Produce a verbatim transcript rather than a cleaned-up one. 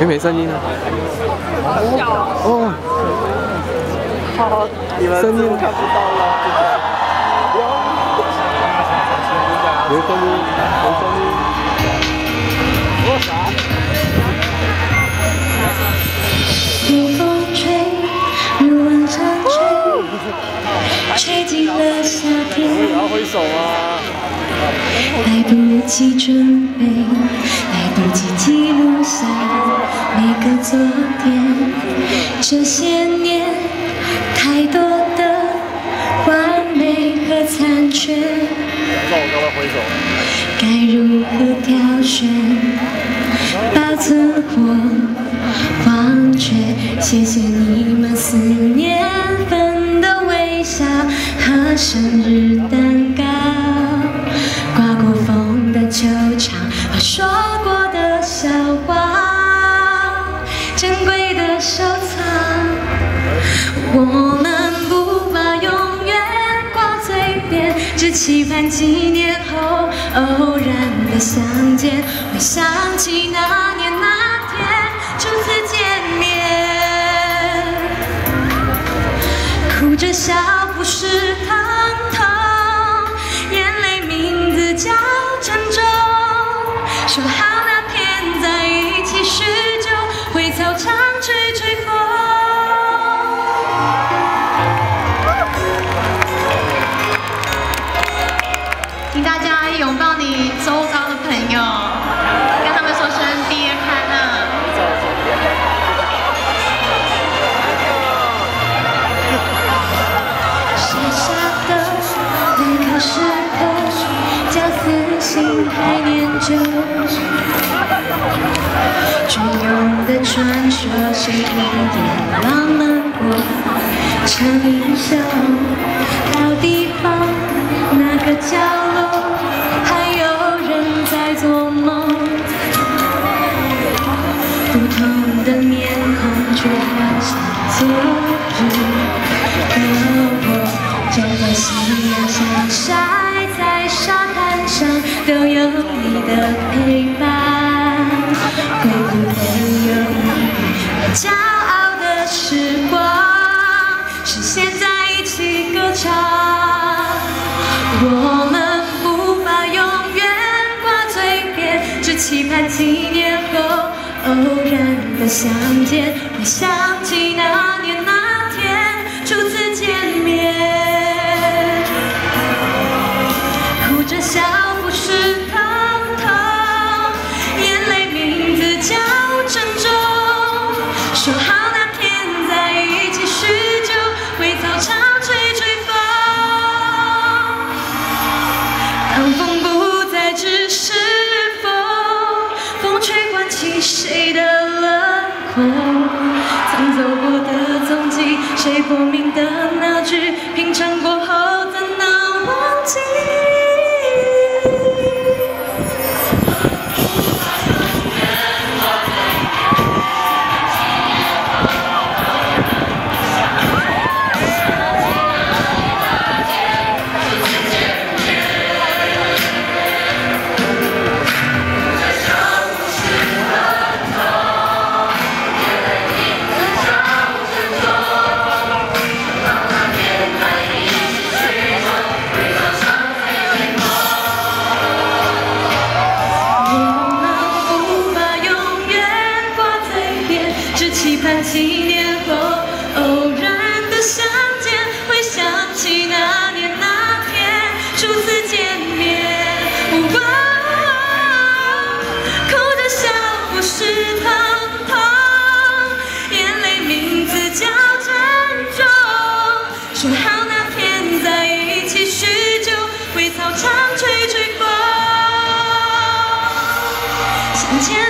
你没声音啊？好小啊！哦，好，你们声音看不到了。有声音，有声音。说啥？有风吹，有晚风吹，吹进了夏天。我也要挥手啊！ 来不及准备，来不及记录下每个昨天。这些年，太多的完美和残缺，该如何挑选，保存或忘却？谢谢你们四年份的微笑和生日蛋糕。 刮过风的球场和说过的笑话，珍贵的收藏。我们不把永远挂嘴边，只期盼几年后偶然的相见，会想起那年那天初次见面，哭着笑不是疼痛。 叫沉重，说好那天在一起许久，回操场吹吹风。请大家拥抱你周遭的朋友，跟他们说声毕业快乐。傻傻的，离开时刻。 私心还念旧，隽永的传说，谁也浪漫过，长一袖到地方那个角落，还有人在做梦。不同的面孔，却幻想昨日的我，站在夕阳下晒在沙。 都有你的陪伴，会不会有一个骄傲的时光，是现在一起歌唱？我们不把永远挂嘴边，只期盼几年后偶然的相见，会想起那年那天初次见面，哭着笑。 说好那天在一起许久，回操场吹吹风。当风不再只是风，风吹唤起谁的轮廓？曾走过的踪迹，谁破名的那句，品尝过后怎能忘记？ 向前。